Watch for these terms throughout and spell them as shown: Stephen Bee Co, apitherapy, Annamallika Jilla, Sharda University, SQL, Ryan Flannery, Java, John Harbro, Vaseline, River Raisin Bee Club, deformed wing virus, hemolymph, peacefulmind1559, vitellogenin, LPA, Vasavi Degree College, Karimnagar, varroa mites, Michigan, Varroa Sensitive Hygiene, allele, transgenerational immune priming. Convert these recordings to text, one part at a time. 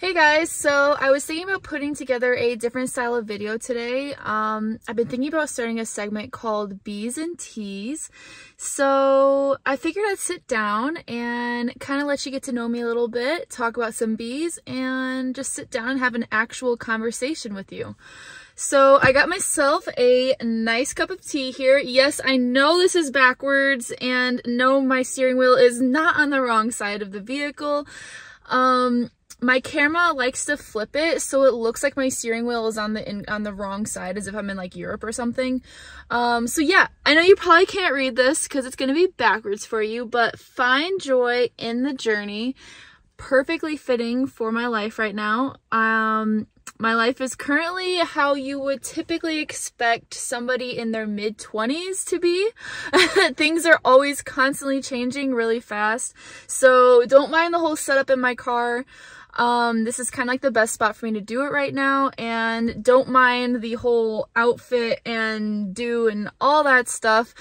Hey guys, so I was thinking about putting together a different style of video today. I've been thinking about starting a segment called Bees and Teas. So I figured I'd sit down and kind of let you get to know me a little bit, talk about some bees, and just sit down and have an actual conversation with you. So I got myself a nice cup of tea here. Yes, I know this is backwards, and no, my steering wheel is not on the wrong side of the vehicle. My camera likes to flip it, so it looks like my steering wheel is on the wrong side, as if I'm in like Europe or something. So yeah, I know you probably can't read this because it's gonna be backwards for you, but find joy in the journey. Perfectly fitting for my life right now. My life is currently how you would typically expect somebody in their mid-20s to be. Things are always constantly changing really fast, so don't mind the whole setup in my car. This is kind of like the best spot for me to do it right now, and don't mind the whole outfit and do and all that stuff.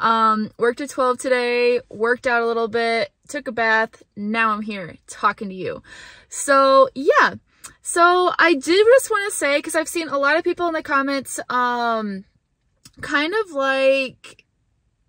Worked at 12 today, worked out a little bit, took a bath, now I'm here talking to you. So yeah, so I did just want to say, because I've seen a lot of people in the comments kind of like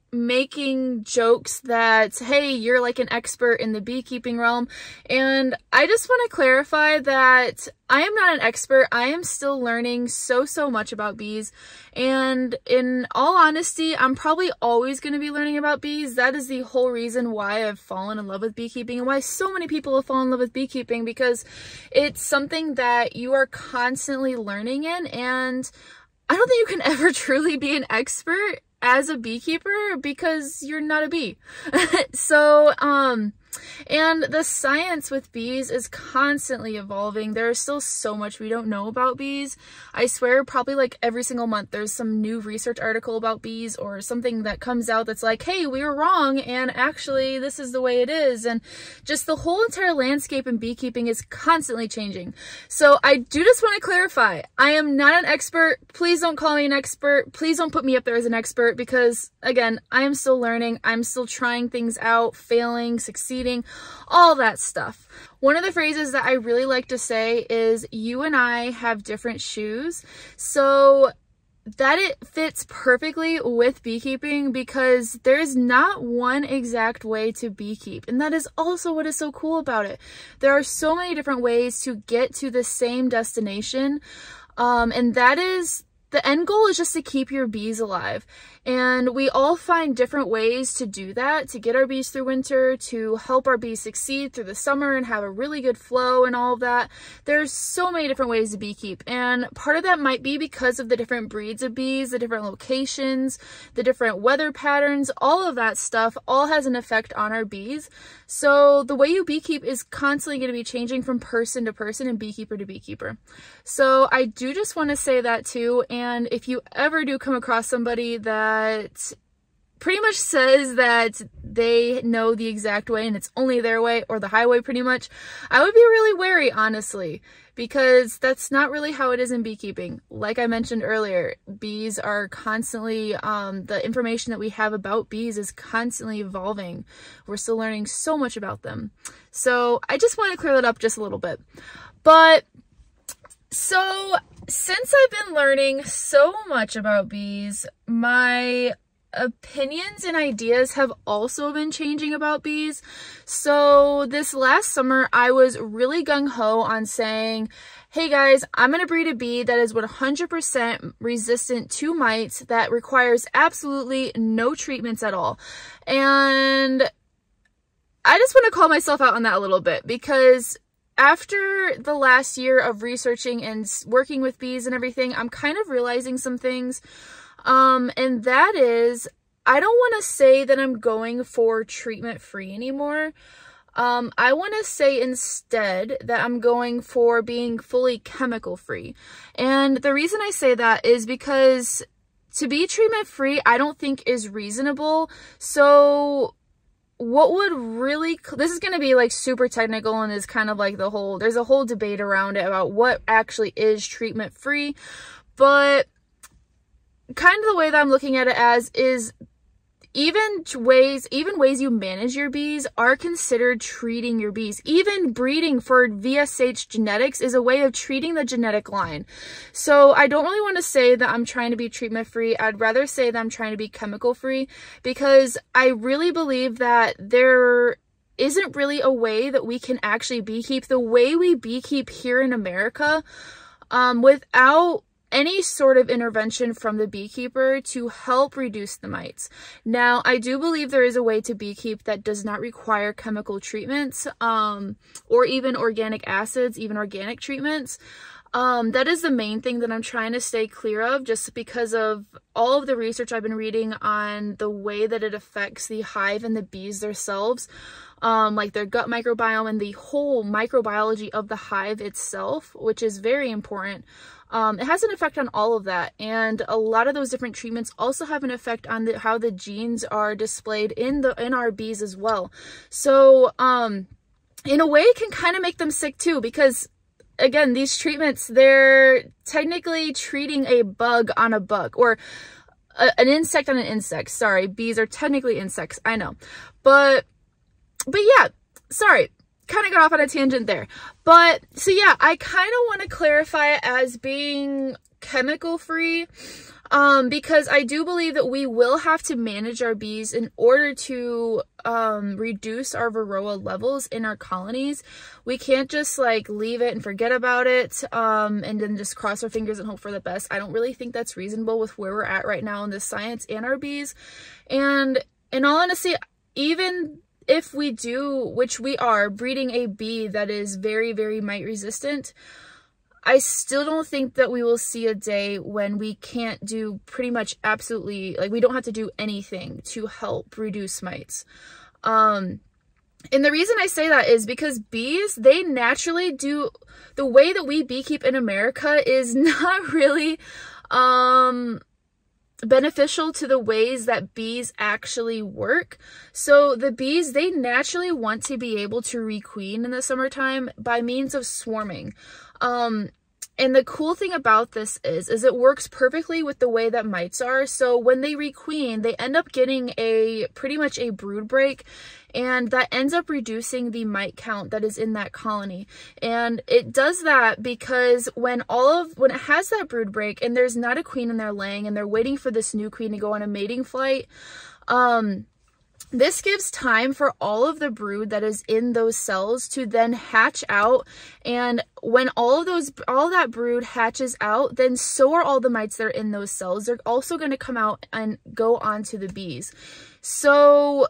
making jokes that, hey, you're like an expert in the beekeeping realm, and I just want to clarify that I am not an expert. I am still learning so much about bees, and in all honesty, I'm probably always going to be learning about bees. That is the whole reason why I've fallen in love with beekeeping, and why so many people have fallen in love with beekeeping, because it's something that you are constantly learning in, and I don't think you can ever truly be an expert as a beekeeper because you're not a bee. So and the science with bees is constantly evolving. There is still so much we don't know about bees. I swear, probably like every single month there's some new research article about bees or something that comes out that's like, hey, we were wrong, and actually this is the way it is. And just the whole entire landscape in beekeeping is constantly changing. So I do just want to clarify, I am not an expert. Please don't call me an expert. Please don't put me up there as an expert, because again, I am still learning. I'm still trying things out, failing, succeeding, all that stuff. One of the phrases that I really like to say is, you and I have different shoes. So that it fits perfectly with beekeeping, because there is not one exact way to beekeep, and that is also what is so cool about it. There are so many different ways to get to the same destination, and that is the end goal, is just to keep your bees alive. And we all find different ways to do that, to get our bees through winter, to help our bees succeed through the summer and have a really good flow and all of that. There's so many different ways to beekeep, and part of that might be because of the different breeds of bees, the different locations, the different weather patterns, all of that stuff all has an effect on our bees. So the way you beekeep is constantly going to be changing from person to person and beekeeper to beekeeper. So I do just want to say that too. And if you ever do come across somebody that pretty much says that they know the exact way and it's only their way or the highway pretty much, I would be really wary, honestly, because that's not really how it is in beekeeping. Like I mentioned earlier, bees are constantly, the information that we have about bees is constantly evolving. We're still learning so much about them. So I just want to clear that up just a little bit. But so since I've been learning so much about bees, my opinions and ideas have also been changing about bees. So this last summer, I was really gung-ho on saying, hey guys, I'm going to breed a bee that is 100% resistant to mites, that requires absolutely no treatments at all. And I just want to call myself out on that a little bit, because after the last year of researching and working with bees and everything, I'm kind of realizing some things. And that is, I don't want to say that I'm going for treatment-free anymore. I want to say instead that I'm going for being fully chemical-free. And the reason I say that is because to be treatment-free, I don't think is reasonable. So what would really, this is going to be like super technical, and is kind of like the whole, there's a whole debate around it about what actually is treatment free, but kind of the way that I'm looking at it as is, Even ways you manage your bees are considered treating your bees. Even breeding for VSH genetics is a way of treating the genetic line. So I don't really want to say that I'm trying to be treatment free. I'd rather say that I'm trying to be chemical free, because I really believe that there isn't really a way that we can actually beekeep the way we beekeep here in America without any sort of intervention from the beekeeper to help reduce the mites. Now, I do believe there is a way to beekeep that does not require chemical treatments or even organic acids, even organic treatments. That is the main thing that I'm trying to stay clear of, just because of all of the research I've been reading on the way that it affects the hive and the bees themselves, like their gut microbiome and the whole microbiology of the hive itself, which is very important. It has an effect on all of that, and a lot of those different treatments also have an effect on how the genes are displayed in our bees as well. So in a way, it can kind of make them sick too, because again, these treatments, they're technically treating a bug on a bug, or an insect on an insect. Sorry, bees are technically insects, I know, but yeah, sorry, kind of got off on a tangent there. But so yeah, I kind of want to clarify it as being chemical free, because I do believe that we will have to manage our bees in order to reduce our varroa levels in our colonies. We can't just like leave it and forget about it and then just cross our fingers and hope for the best. I don't really think that's reasonable with where we're at right now in the science and our bees. And in all honesty, even if we do, which we are, breeding a bee that is very, very mite resistant, I still don't think that we will see a day when we can't do pretty much absolutely, like, we don't have to do anything to help reduce mites. And the reason I say that is because bees, they naturally do, the way that we beekeep in America is not really beneficial to the ways that bees actually work. So the bees, they naturally want to be able to requeen in the summertime by means of swarming. And the cool thing about this is it works perfectly with the way that mites are. So when they requeen, they end up getting pretty much a brood break, and that ends up reducing the mite count that is in that colony. And it does that because when it has that brood break and there's not a queen in there laying, and they're waiting for this new queen to go on a mating flight, this gives time for all of the brood that is in those cells to then hatch out. And when all that brood hatches out, then so are all the mites that are in those cells. They're also going to come out and go on to the bees. So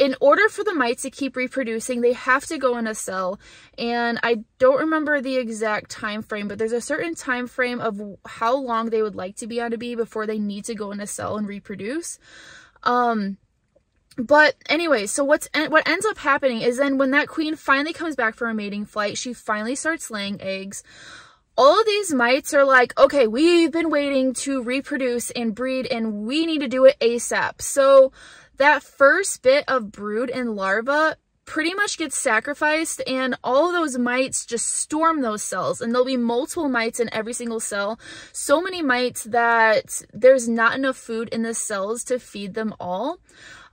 in order for the mites to keep reproducing, they have to go in a cell. And I don't remember the exact time frame, but there's a certain time frame of how long they would like to be on a bee before they need to go in a cell and reproduce. But anyway, so what ends up happening is then when that queen finally comes back for a mating flight, she finally starts laying eggs. All of these mites are like, okay, we've been waiting to reproduce and breed, and we need to do it ASAP. So that first bit of brood and larva pretty much gets sacrificed, and all of those mites just storm those cells, and there'll be multiple mites in every single cell. So many mites that there's not enough food in the cells to feed them all.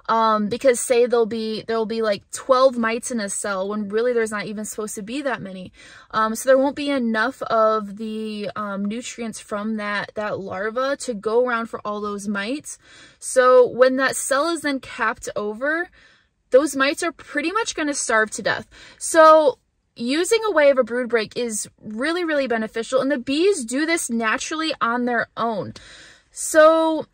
Because say there'll be like 12 mites in a cell when really there's not even supposed to be that many. So there won't be enough of the nutrients from that larva to go around for all those mites. So when that cell is then capped over, those mites are pretty much going to starve to death. So using a way of a brood break is really, really beneficial. And the bees do this naturally on their own. So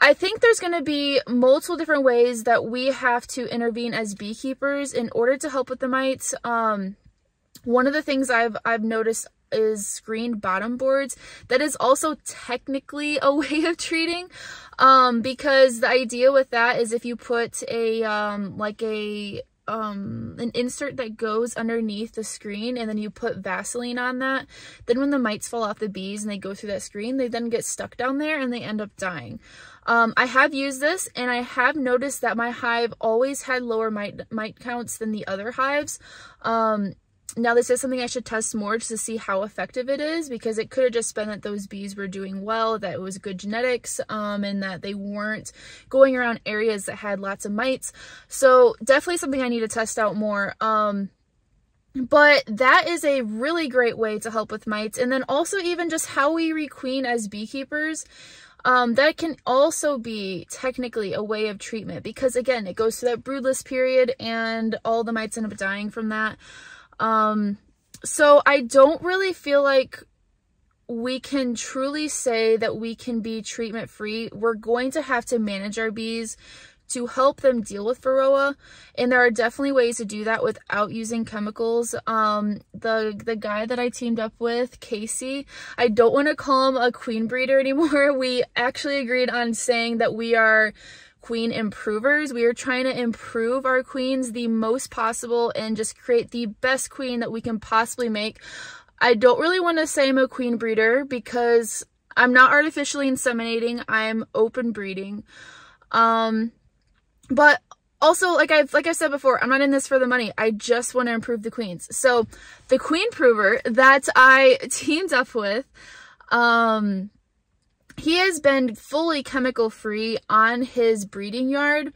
I think there's going to be multiple different ways that we have to intervene as beekeepers in order to help with the mites. One of the things I've noticed is screened bottom boards. That is also technically a way of treating, because the idea with that is if you put an insert that goes underneath the screen, and then you put Vaseline on that, then when the mites fall off the bees and they go through that screen, they then get stuck down there and they end up dying. I have used this, and I have noticed that my hive always had lower mite counts than the other hives. Now, this is something I should test more just to see how effective it is, because it could have just been that those bees were doing well, that it was good genetics, and that they weren't going around areas that had lots of mites. So definitely something I need to test out more. But that is a really great way to help with mites. And then also even just how we requeen as beekeepers, that can also be technically a way of treatment, because again, it goes to that broodless period and all the mites end up dying from that. So I don't really feel like we can truly say that we can be treatment free. We're going to have to manage our bees to help them deal with varroa, and there are definitely ways to do that without using chemicals. The guy that I teamed up with, Casey, I don't want to call him a queen breeder anymore. We actually agreed on saying that we are queen improvers. We are trying to improve our queens the most possible and just create the best queen that we can possibly make. I don't really want to say I'm a queen breeder because I'm not artificially inseminating. I'm open breeding. But also, like I've said before, I'm not in this for the money. I just want to improve the queens. So the queen prover that I teamed up with, he has been fully chemical free on his breeding yard.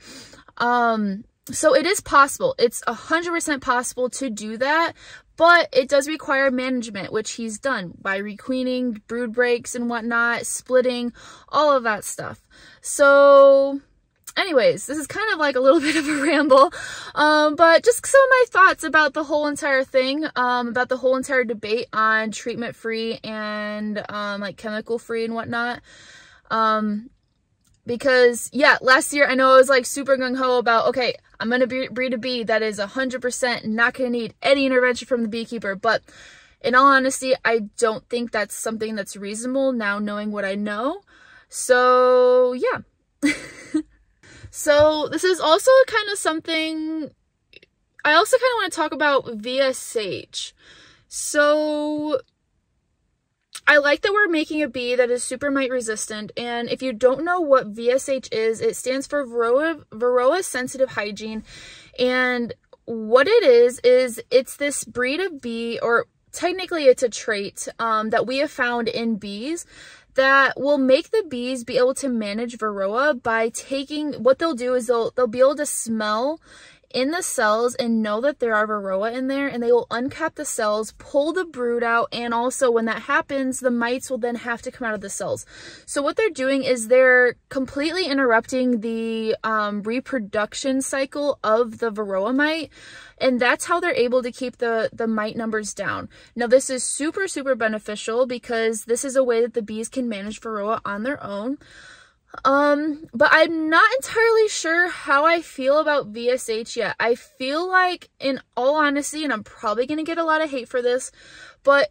So it is possible. It's 100% possible to do that, but it does require management, which he's done by requeening, brood breaks and whatnot, splitting, all of that stuff. So anyways, this is kind of like a little bit of a ramble, but just some of my thoughts about the whole entire thing, about the whole entire debate on treatment-free and like chemical-free and whatnot. Because yeah, last year I know I was like super gung-ho about, okay, I'm going to breed a bee that is 100% not going to need any intervention from the beekeeper, but in all honesty, I don't think that's something that's reasonable now knowing what I know. So yeah. So this is also kind of something I also kind of want to talk about VSH. So I like that we're making a bee that is super mite resistant. And if you don't know what VSH is, it stands for Varroa Sensitive Hygiene. And what it is it's this breed of bee, or technically it's a trait that we have found in bees that will make the bees be able to manage varroa by taking, what they'll do is they'll be able to smell in the cells and know that there are varroa in there, and they will uncap the cells, pull the brood out, and also when that happens, the mites will then have to come out of the cells. So what they're doing is they're completely interrupting the reproduction cycle of the varroa mite, and that's how they're able to keep the mite numbers down. Now, this is super, super beneficial because this is a way that the bees can manage varroa on their own. But I'm not entirely sure how I feel about VSH yet. I feel like, in all honesty, and I'm probably going to get a lot of hate for this, but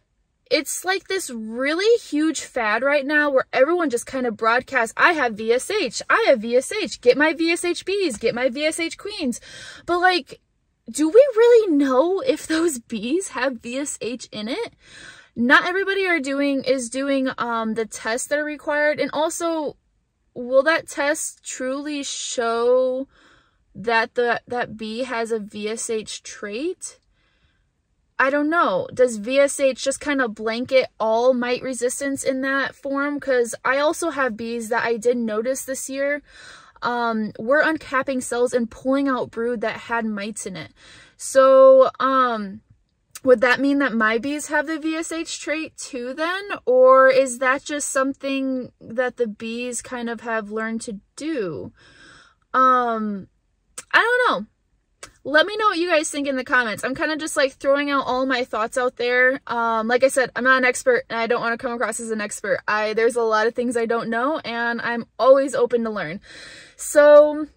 it's like this really huge fad right now where everyone just kind of broadcasts, I have VSH, I have VSH, get my VSH bees, get my VSH queens. But like, do we really know if those bees have VSH in it? Not everybody is doing the tests that are required, and also, will that test truly show that that bee has a VSH trait? I don't know. Does VSH just kind of blanket all mite resistance in that form? Because I also have bees that I did notice this year were uncapping cells and pulling out brood that had mites in it. So would that mean that my bees have the VSH trait too then? Or is that just something that the bees kind of have learned to do? I don't know. Let me know what you guys think in the comments. I'm kind of just like throwing out all my thoughts out there. Like I said, I'm not an expert and I don't want to come across as an expert. There's a lot of things I don't know and I'm always open to learn. So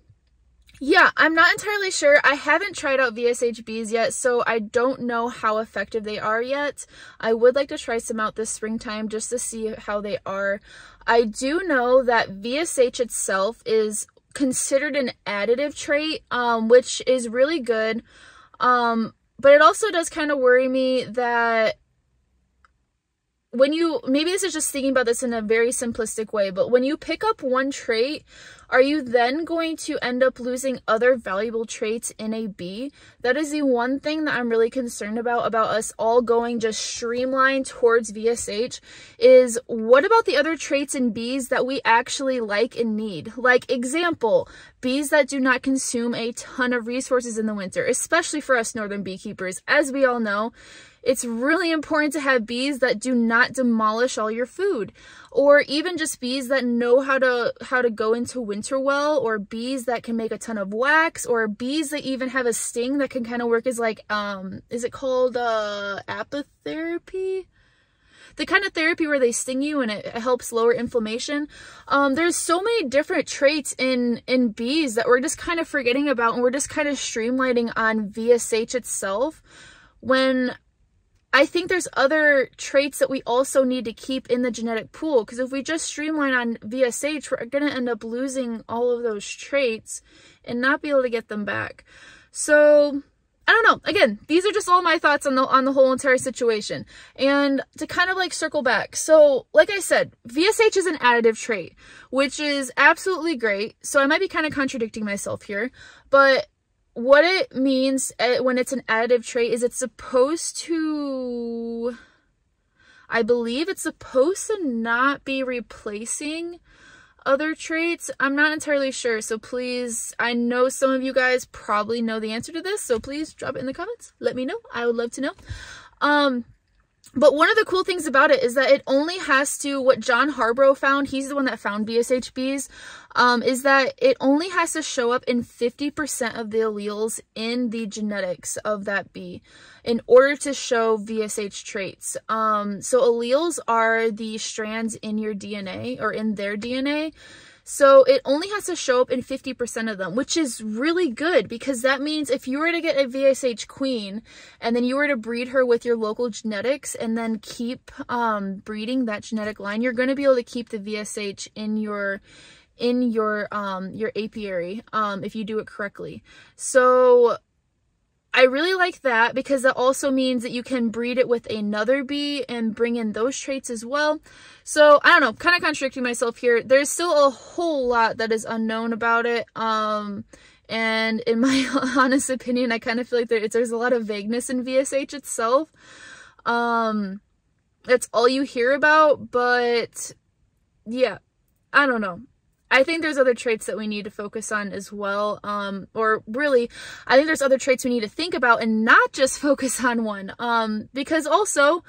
yeah, I'm not entirely sure. I haven't tried out VSH bees yet, so I don't know how effective they are yet. I would like to try some out this springtime just to see how they are. I do know that VSH itself is considered an additive trait, which is really good. But it also does kind of worry me that when you, maybe this is just thinking about this in a very simplistic way, but when you pick up one trait, are you then going to end up losing other valuable traits in a bee? That is the one thing that I'm really concerned about us all going just streamlined towards VSH, is what about the other traits in bees that we actually like and need? Like example, bees that do not consume a ton of resources in the winter, especially for us northern beekeepers. As we all know, it's really important to have bees that do not demolish all your food, or even just bees that know how to go into winter well, or bees that can make a ton of wax, or bees that even have a sting that can kind of work as like, is it called apitherapy? The kind of therapy where they sting you and it helps lower inflammation. There's so many different traits in bees that we're just kind of forgetting about, and we're just kind of streamlining on VSH itself, when I think there's other traits that we also need to keep in the genetic pool, because if we just streamline on VSH, we're going to end up losing all of those traits and not be able to get them back. So I don't know. Again, these are just all my thoughts on the whole entire situation. And to kind of like circle back. So like I said, VSH is an additive trait, which is absolutely great. So I might be kind of contradicting myself here, but what it means when it's an additive trait is it's supposed to, I believe it's supposed to not be replacing other traits. I'm not entirely sure. So please, I know some of you guys probably know the answer to this. So please drop it in the comments. Let me know. I would love to know. But one of the cool things about it is that it only has to, what John Harbro found, he's the one that found VSH bees, is that it only has to show up in 50% of the alleles in the genetics of that bee in order to show VSH traits. So alleles are the strands in your DNA or in their DNA. So it only has to show up in 50% of them, which is really good, because that means if you were to get a VSH queen and then you were to breed her with your local genetics and then keep breeding that genetic line, you're going to be able to keep the VSH in your apiary if you do it correctly. So I really like that, because that also means that you can breed it with another bee and bring in those traits as well. So I don't know, kind of contradicting myself here. There's still a whole lot that is unknown about it. And in my honest opinion, I kind of feel like there's a lot of vagueness in VSH itself. That's all you hear about, but yeah, I don't know. I think there's other traits that we need to focus on as well, or really, I think there's other traits we need to think about and not just focus on one, because also,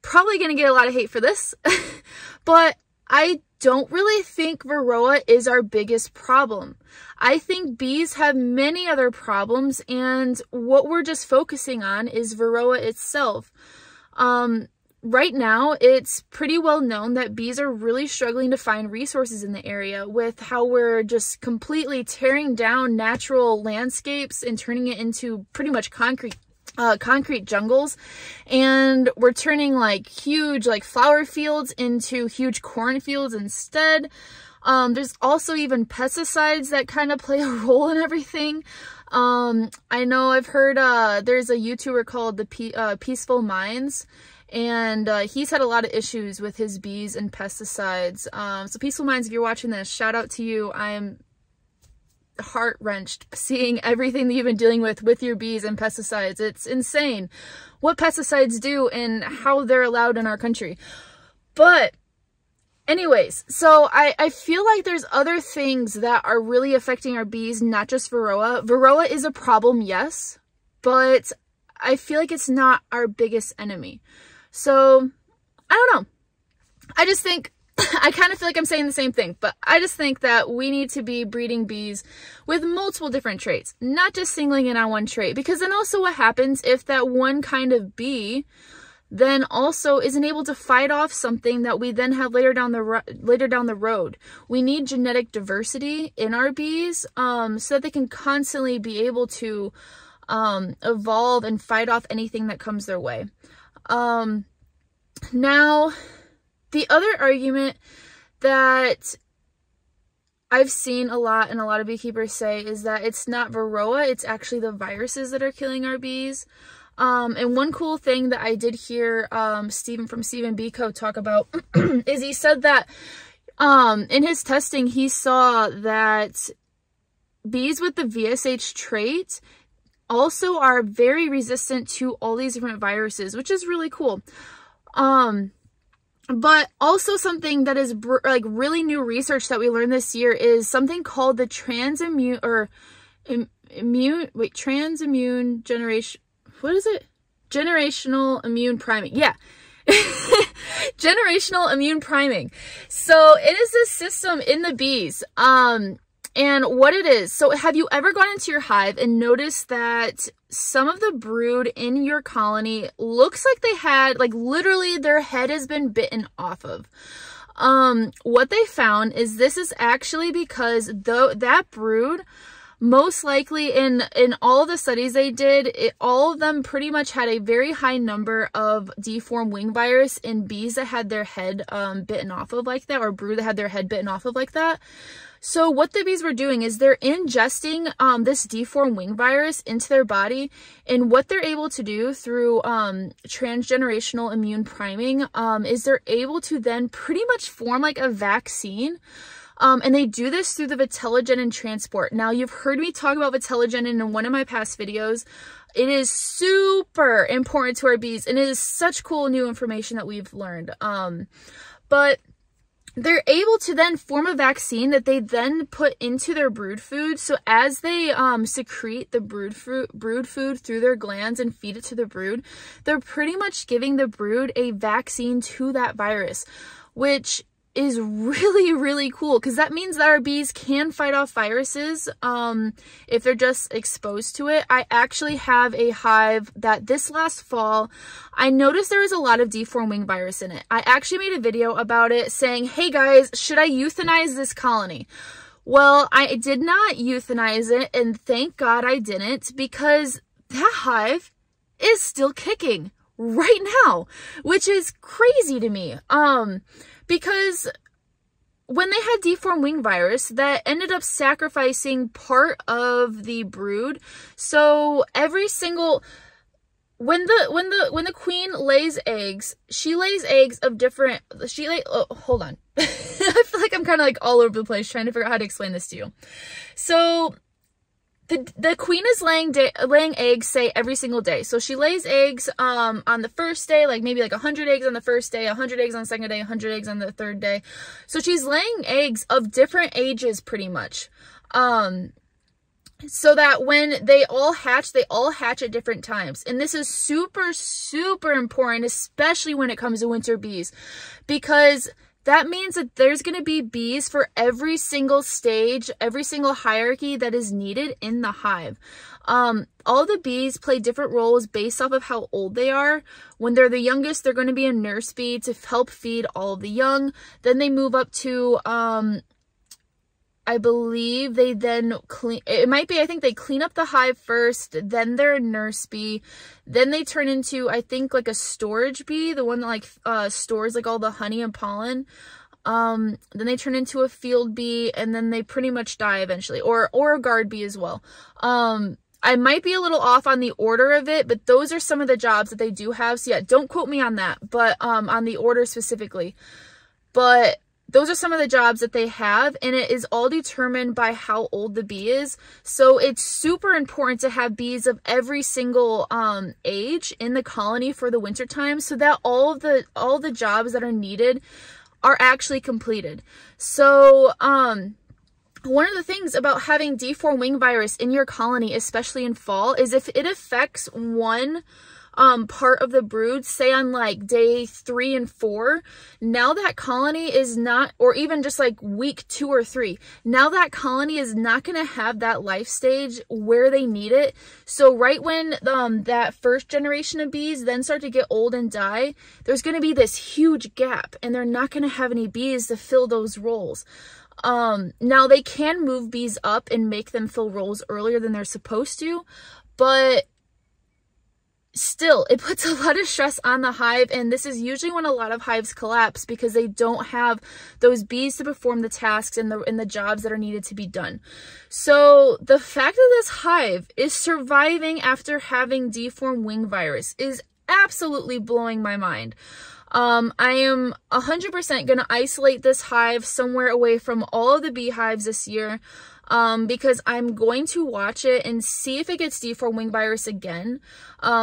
probably going to get a lot of hate for this, but I don't really think varroa is our biggest problem. I think bees have many other problems, and what we're just focusing on is varroa itself. Right now, it's pretty well known that bees are really struggling to find resources in the area, with how we're just completely tearing down natural landscapes and turning it into pretty much concrete jungles, and we're turning like huge like flower fields into huge cornfields instead. There's also even pesticides that kind of play a role in everything. I know I've heard there's a YouTuber called the Peaceful Minds, and he's had a lot of issues with his bees and pesticides. So Peaceful Minds, if you're watching this, shout out to you. I am heart-wrenched seeing everything that you've been dealing with your bees and pesticides. It's insane what pesticides do and how they're allowed in our country. But anyways, so I feel like there's other things that are really affecting our bees, not just varroa. Varroa is a problem, yes, but I feel like it's not our biggest enemy. So I don't know. I just think, I kind of feel like I'm saying the same thing, but I just think that we need to be breeding bees with multiple different traits, not just singling in on one trait, because then also what happens if that one kind of bee then also isn't able to fight off something that we then have later down the road. We need genetic diversity in our bees so that they can constantly be able to evolve and fight off anything that comes their way. Now, the other argument that I've seen a lot and a lot of beekeepers say is that it's not varroa, it's actually the viruses that are killing our bees. And one cool thing that I did hear Stephen from Stephen Bee Co talk about is he said that in his testing, he saw that bees with the VSH trait also are very resistant to all these different viruses, which is really cool. But also something that is like really new research that we learned this year is something called the generational immune priming. Yeah. Generational immune priming. So it is this system in the bees. And what it is, so have you ever gone into your hive and noticed that some of the brood in your colony looks like they had, like, literally their head has been bitten off of? What they found is this is actually because that brood, most likely in all the studies they did, all of them pretty much had a very high number of deformed wing virus in bees that had their head bitten off of like that, or brood that had their head bitten off of like that. So what the bees were doing is they're ingesting this deformed wing virus into their body, and what they're able to do through transgenerational immune priming is they're able to then pretty much form like a vaccine. And they do this through the vitellogenin transport. Now, you've heard me talk about vitellogenin in one of my past videos. It is super important to our bees, and it is such cool new information that we've learned. But they're able to then form a vaccine that they then put into their brood food. So as they secrete the brood food through their glands and feed it to the brood, they're pretty much giving the brood a vaccine to that virus, which is really, really cool, because that means that our bees can fight off viruses if they're just exposed to it. I actually have a hive that this last fall, I noticed there was a lot of deformed wing virus in it. I actually made a video about it saying, hey guys, should I euthanize this colony? Well, I did not euthanize it, and thank God I didn't, because that hive is still kicking right now, which is crazy to me. Because when they had deformed wing virus, that ended up sacrificing part of the brood. So every single, when the queen lays eggs, she lays eggs of different, oh, hold on. I feel like I'm kind of like all over the place trying to figure out how to explain this to you. So the queen is laying eggs, say, every single day. So she lays eggs on the first day, like maybe like 100 eggs on the first day, 100 eggs on the second day, 100 eggs on the third day. So she's laying eggs of different ages pretty much. So that when they all hatch at different times. And this is super, super important, especially when it comes to winter bees, because that means that there's going to be bees for every single stage, every single hierarchy that is needed in the hive. All the bees play different roles based off of how old they are. When they're the youngest, they're going to be a nurse bee to help feed all of the young. Then they move up to, I believe they then clean, it might be, I think they clean up the hive first, then they're a nurse bee, then they turn into, I think, like a storage bee, the one that like stores like all the honey and pollen. Then they turn into a field bee, and then they pretty much die eventually, or a guard bee as well. I might be a little off on the order of it, but those are some of the jobs that they do have. So yeah, don't quote me on that, but on the order specifically. But those are some of the jobs that they have, and it is all determined by how old the bee is. So it's super important to have bees of every single age in the colony for the winter time, so that all the jobs that are needed are actually completed. So one of the things about having deformed wing virus in your colony, especially in fall, is if it affects one part of the brood, say on like day 3 and 4, now that colony is not, or even just like week 2 or 3, now that colony is not going to have that life stage where they need it. So right when that first generation of bees then start to get old and die, there's going to be this huge gap, and they're not going to have any bees to fill those roles. Now they can move bees up and make them fill roles earlier than they're supposed to, but still, it puts a lot of stress on the hive, and this is usually when a lot of hives collapse because they don't have those bees to perform the tasks and the jobs that are needed to be done. So the fact that this hive is surviving after having deformed wing virus is absolutely blowing my mind. I am 100% going to isolate this hive somewhere away from all of the beehives this year, because I'm going to watch it and see if it gets deformed wing virus again,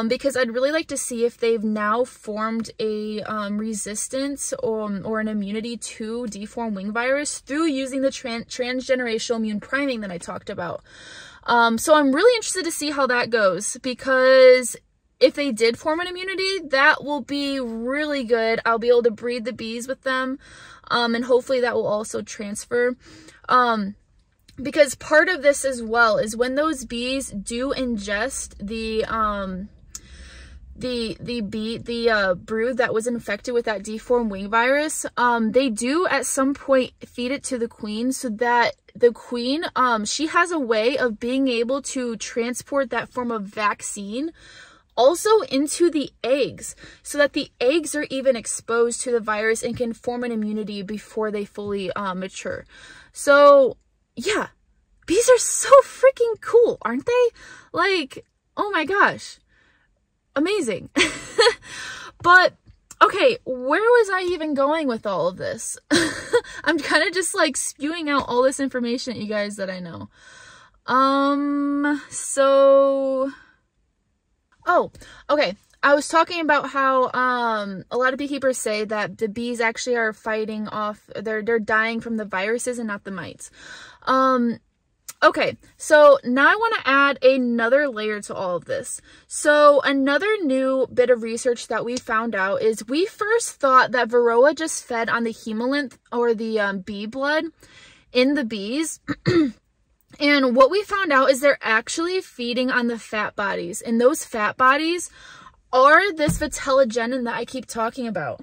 because I'd really like to see if they've now formed a resistance or an immunity to deformed wing virus through using the transgenerational immune priming that I talked about. So I'm really interested to see how that goes, because if they did form an immunity, that will be really good. I'll be able to breed the bees with them, and hopefully that will also transfer. Because part of this as well is when those bees do ingest the brood that was infected with that deformed wing virus, they do at some point feed it to the queen, so that the queen, she has a way of being able to transport that form of vaccine also into the eggs, so that the eggs are even exposed to the virus and can form an immunity before they fully mature. So yeah, bees are so freaking cool, aren't they? Like, oh my gosh, amazing. But okay, where was I even going with all of this? I'm kind of just like spewing out all this information, you guys, that I know. Oh, okay. I was talking about how a lot of beekeepers say that the bees actually are fighting off, they're dying from the viruses and not the mites. Okay, so now I want to add another layer to all of this. So another new bit of research that we found out is we first thought that varroa just fed on the hemolymph, or the bee blood in the bees. And what we found out is they're actually feeding on the fat bodies, and those fat bodies are this vitellogenin that I keep talking about.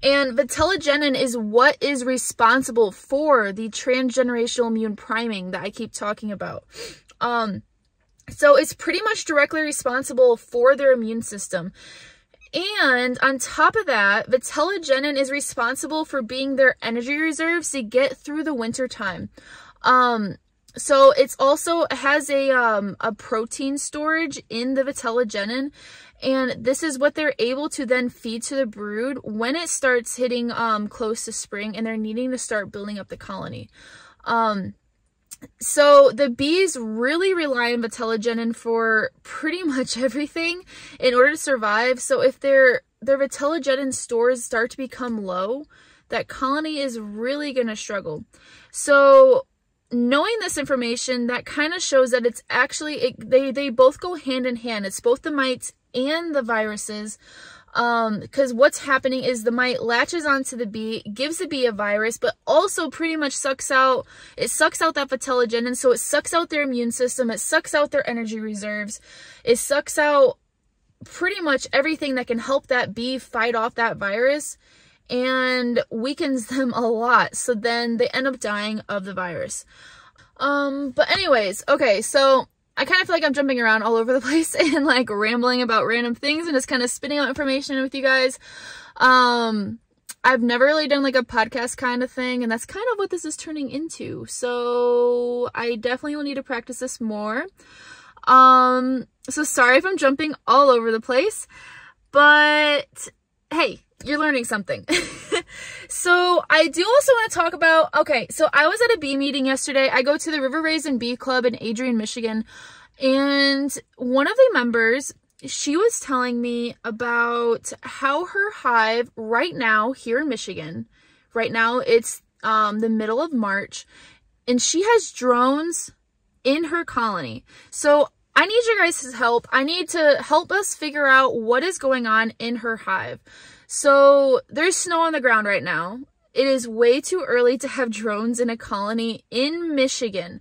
And vitellogenin is what is responsible for the transgenerational immune priming that I keep talking about. So it's pretty much directly responsible for their immune system. And on top of that, vitellogenin is responsible for being their energy reserves to get through the winter time. So it's also has a protein storage in the vitellogenin, and this is what they're able to then feed to the brood when it starts hitting close to spring and they're needing to start building up the colony. So the bees really rely on vitellogenin for pretty much everything in order to survive. So if their vitellogenin stores start to become low, that colony is really going to struggle. So knowing this information, that kind of shows that it's actually, they both go hand in hand. It's both the mites and the viruses. Because what's happening is the mite latches onto the bee, gives the bee a virus, but also pretty much sucks out that vitellogenin. So it sucks out their immune system, it sucks out their energy reserves, it sucks out pretty much everything that can help that bee fight off that virus, and weakens them a lot. So then they end up dying of the virus. But anyways, okay, so I kind of feel like I'm jumping around all over the place and like rambling about random things and just kind of spitting out information with you guys. I've never really done like a podcast kind of thing, and that's kind of what this is turning into. So I definitely will need to practice this more. So sorry if I'm jumping all over the place, but hey, you're learning something. So I do also want to talk about, okay, so I was at a bee meeting yesterday. I go to the River Raisin Bee Club in Adrian, Michigan, and one of the members, she was telling me about how her hive right now here in Michigan, right now it's the middle of March, and she has drones in her colony. So I need you guys' help. I need to help us figure out what is going on in her hive. So there's snow on the ground right now. It is way too early to have drones in a colony in Michigan.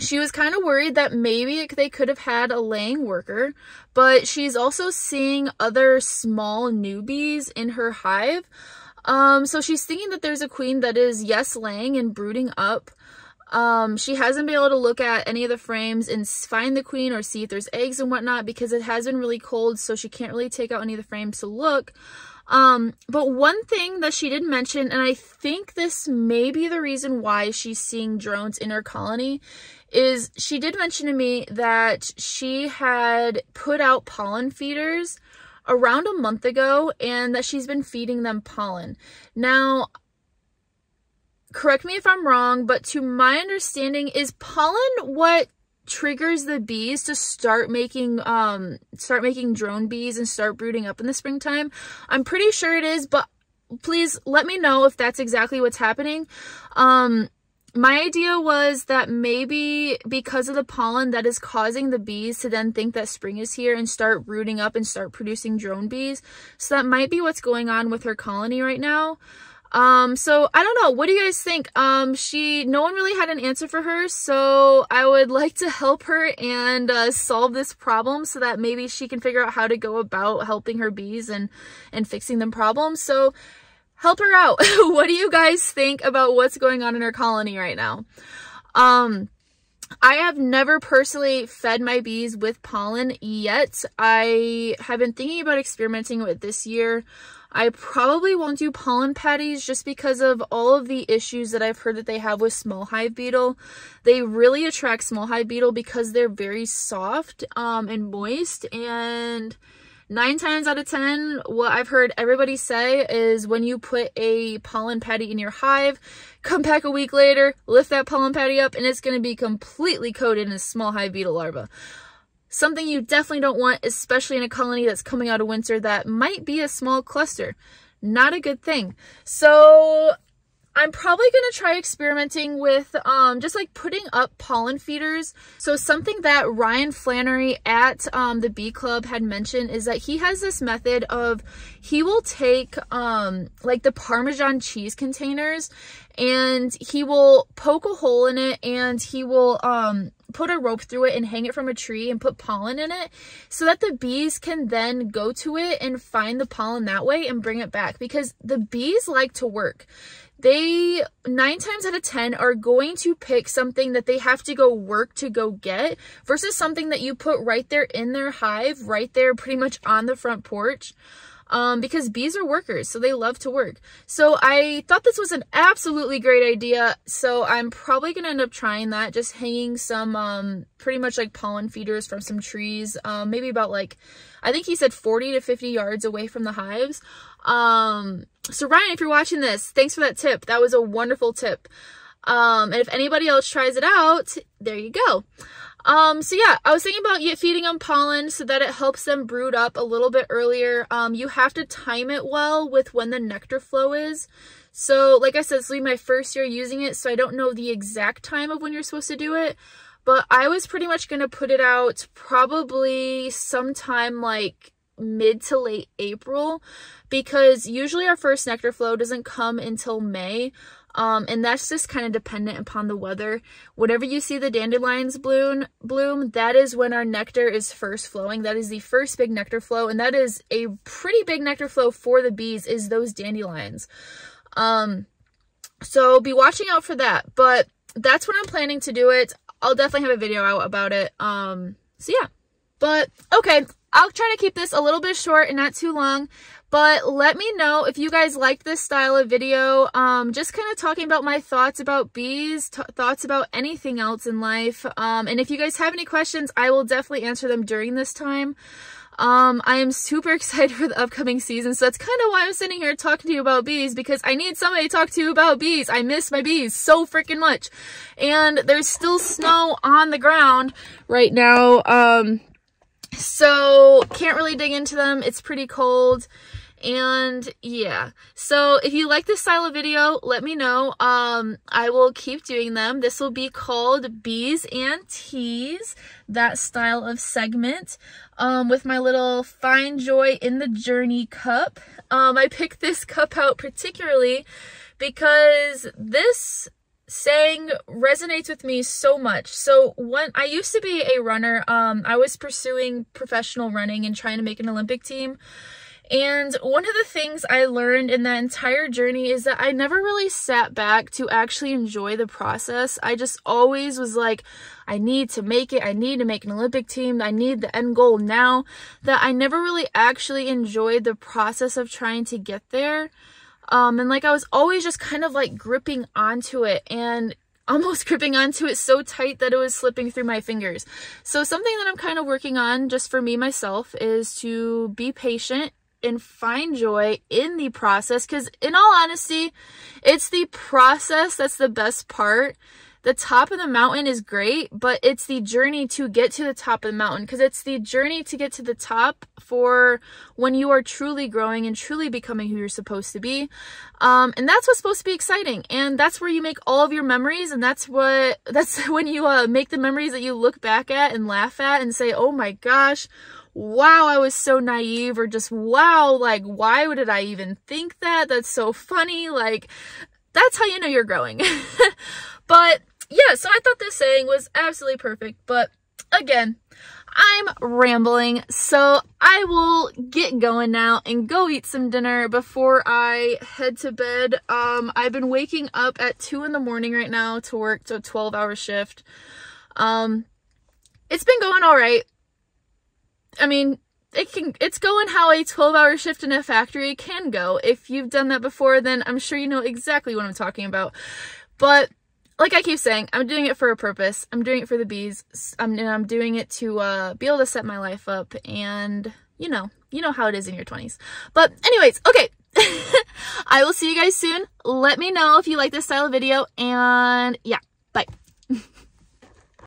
She was kind of worried that maybe they could have had a laying worker, but she's also seeing other small newbies in her hive. So she's thinking that there's a queen that is, yes, laying and brooding up. She hasn't been able to look at any of the frames and find the queen or see if there's eggs and whatnot because it has been really cold, so she can't really take out any of the frames to look. But one thing that she did mention, and I think this may be the reason why she's seeing drones in her colony, is she did mention to me that she had put out pollen feeders around a month ago and that she's been feeding them pollen. Now, correct me if I'm wrong, but to my understanding, is pollen what triggers the bees to start making drone bees and start brooding up in the springtime? I'm pretty sure it is, but please let me know if that's exactly what's happening. My idea was that maybe because of the pollen that is causing the bees to then think that spring is here and start rooting up and start producing drone bees. So that might be what's going on with her colony right now. So I don't know. What do you guys think? No one really had an answer for her, so I would like to help her and, solve this problem so that maybe she can figure out how to go about helping her bees and fixing them problems. So help her out. What do you guys think about what's going on in her colony right now? I have never personally fed my bees with pollen yet. I have been thinking about experimenting with this year. I probably won't do pollen patties just because of all of the issues that I've heard that they have with small hive beetle. They really attract small hive beetle because they're very soft and moist, and 9 times out of 10, what I've heard everybody say is when you put a pollen patty in your hive, come back a week later, lift that pollen patty up, and it's going to be completely coated in small hive beetle larvae. Something you definitely don't want, especially in a colony that's coming out of winter that might be a small cluster. Not a good thing. So I'm probably going to try experimenting with just like putting up pollen feeders. So something that Ryan Flannery at the Bee Club had mentioned is that he has this method of he will take like the Parmesan cheese containers and he will poke a hole in it and he will put a rope through it and hang it from a tree and put pollen in it so that the bees can then go to it and find the pollen that way and bring it back, because the bees like to work. They 9 times out of 10 are going to pick something that they have to go work to go get versus something that you put right there in their hive, right there pretty much on the front porch. Because bees are workers, so they love to work. So I thought this was an absolutely great idea. So I'm probably going to end up trying that, just hanging some pretty much like pollen feeders from some trees, maybe about like, I think he said 40 to 50 yards away from the hives. So Ryan, if you're watching this, thanks for that tip. That was a wonderful tip. And if anybody else tries it out, there you go. So yeah, I was thinking about feeding them pollen so that it helps them brood up a little bit earlier. You have to time it well with when the nectar flow is. So like I said, this will be my first year using it, so I don't know the exact time of when you're supposed to do it, but I was pretty much going to put it out probably sometime like mid to late April, because usually our first nectar flow doesn't come until May. And that's just kind of dependent upon the weather. Whenever you see the dandelions bloom, that is when our nectar is first flowing. That is the first big nectar flow, and that is a pretty big nectar flow for the bees, is those dandelions. So be watching out for that, but that's when I'm planning to do it. I'll definitely have a video out about it. So yeah, but okay, I'll try to keep this a little bit short and not too long, but let me know if you guys liked this style of video. Just kind of talking about my thoughts about bees, thoughts about anything else in life. And if you guys have any questions, I will definitely answer them during this time. I am super excited for the upcoming season, so that's kind of why I'm sitting here talking to you about bees, because I need somebody to talk to about bees. I miss my bees so freaking much. And there's still snow on the ground right now. So can't really dig into them. It's pretty cold. And yeah, so if you like this style of video, let me know. I will keep doing them. This will be called Bees and Teas, that style of segment, with my little Find Joy in the Journey cup. I picked this cup out particularly because this saying resonates with me so much. So when I used to be a runner, I was pursuing professional running and trying to make an Olympic team. And one of the things I learned in that entire journey is that I never really sat back to actually enjoy the process. I just always was like, I need to make it. I need to make an Olympic team. I need the end goal now. That I never really actually enjoyed the process of trying to get there. And like I was always just kind of like gripping onto it and almost gripping onto it so tight that it was slipping through my fingers. So something that I'm kind of working on just for me myself is to be patient and find joy in the process, because in all honesty, it's the process that's the best part. The top of the mountain is great, but it's the journey to get to the top of the mountain, because it's the journey to get to the top for when you are truly growing and truly becoming who you're supposed to be. And that's what's supposed to be exciting. And that's where you make all of your memories. And that's when you make the memories that you look back at and laugh at and say, oh my gosh, wow, I was so naive, or just wow, like, why did I even think that? That's so funny. Like, that's how you know you're growing. But yeah, so I thought this saying was absolutely perfect, but again, I'm rambling, so I will get going now and go eat some dinner before I head to bed. I've been waking up at 2 in the morning right now to work, so 12-hour shift. It's been going all right. I mean, it's going how a 12-hour shift in a factory can go. If you've done that before, then I'm sure you know exactly what I'm talking about. But like I keep saying, I'm doing it for a purpose. I'm doing it for the bees, and I'm doing it to be able to set my life up. And you know how it is in your 20s. But anyways, okay. I will see you guys soon. Let me know if you like this style of video, and yeah, bye.